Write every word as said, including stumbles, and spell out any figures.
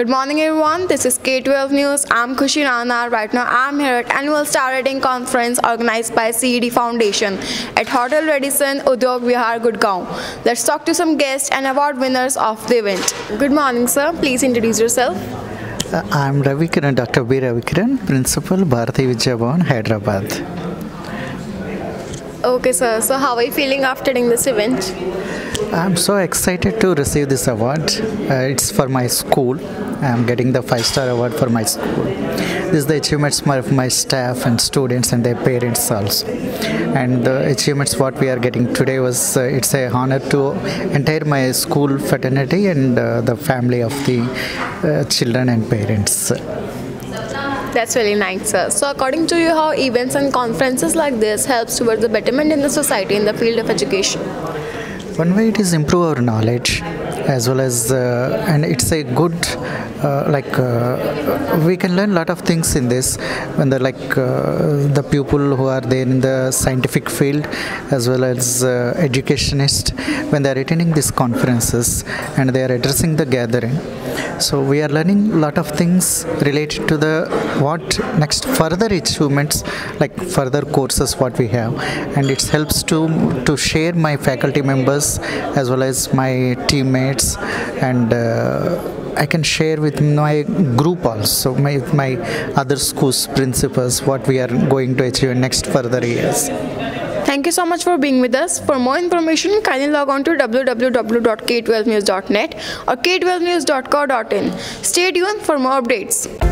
Good morning everyone, this is K twelve News. I'm Khushi Rana. Right now I'm here at annual star rating conference organized by C E D Foundation at Hotel Radisson, Udyog Vihar, Gurgaon. Let's talk to some guests and award winners of the event. Good morning sir, please introduce yourself. Uh, I'm Ravi Kiran, Doctor B. Ravi Kiran, Principal, Bharati Vijayabohan, Hyderabad. Okay sir, so how are you feeling after doing this event? I'm so excited to receive this award. Uh, it's for my school. I'm getting the five star award for my school. This is the achievements of my staff and students and their parents also. And the achievements what we are getting today was, uh, it's an honor to entire my school fraternity and uh, the family of the uh, children and parents. That's really nice, sir. So according to you, how events and conferences like this helps towards the betterment in the society in the field of education? One way it is improve our knowledge as well as, uh, and it's a good, uh, like, uh, we can learn a lot of things in this, when the, like, uh, the people who are there in the scientific field as well as uh, educationists, when they are attending these conferences and they are addressing the gathering. So we are learning a lot of things related to the what next further achievements, like further courses what we have, and it helps to to share my faculty members as well as my teammates, and uh, I can share with my group also, my my other schools principals what we are going to achieve in next further years. Thank you so much for being with us. For more information, kindly log on to w w w dot k twelve news dot net or k twelve news dot co dot in. Stay tuned for more updates.